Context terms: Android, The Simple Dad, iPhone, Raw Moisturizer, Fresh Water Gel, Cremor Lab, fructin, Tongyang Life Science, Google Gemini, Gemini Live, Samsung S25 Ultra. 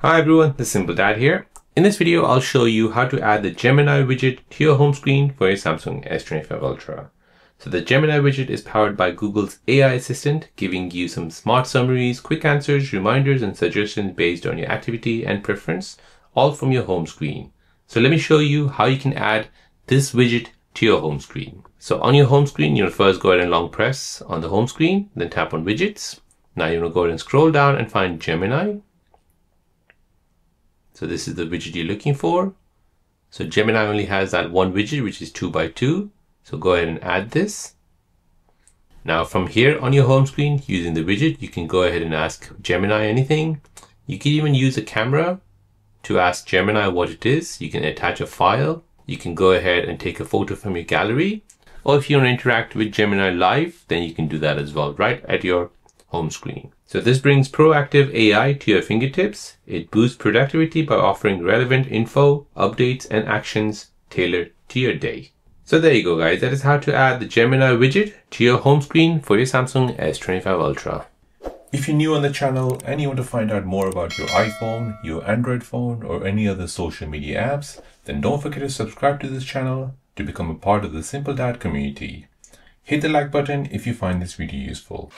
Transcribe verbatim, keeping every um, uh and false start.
Hi everyone, the Simple Dad here. In this video, I'll show you how to add the Gemini widget to your home screen for your Samsung S twenty-five Ultra. So the Gemini widget is powered by Google's A I assistant, giving you some smart summaries, quick answers, reminders, and suggestions based on your activity and preference, all from your home screen. So let me show you how you can add this widget to your home screen. So on your home screen, you'll first go ahead and long press on the home screen, then tap on widgets. Now you want to go ahead and scroll down and find Gemini. So this is the widget you're looking for. So Gemini only has that one widget, which is two by two. So go ahead and add this. Now from here on your home screen, using the widget, you can go ahead and ask Gemini anything. You can even use a camera to ask Gemini what it is. You can attach a file. You can go ahead and take a photo from your gallery. Or if you want to interact with Gemini Live, then you can do that as well, right at your home screen. So this brings proactive A I to your fingertips. It boosts productivity by offering relevant info, updates, and actions tailored to your day. So there you go, guys. That is how to add the Gemini widget to your home screen for your Samsung S twenty-five Ultra. If you're new on the channel and you want to find out more about your iPhone, your Android phone, or any other social media apps, then don't forget to subscribe to this channel to become a part of the Simple Dad community. Hit the like button if you find this video useful.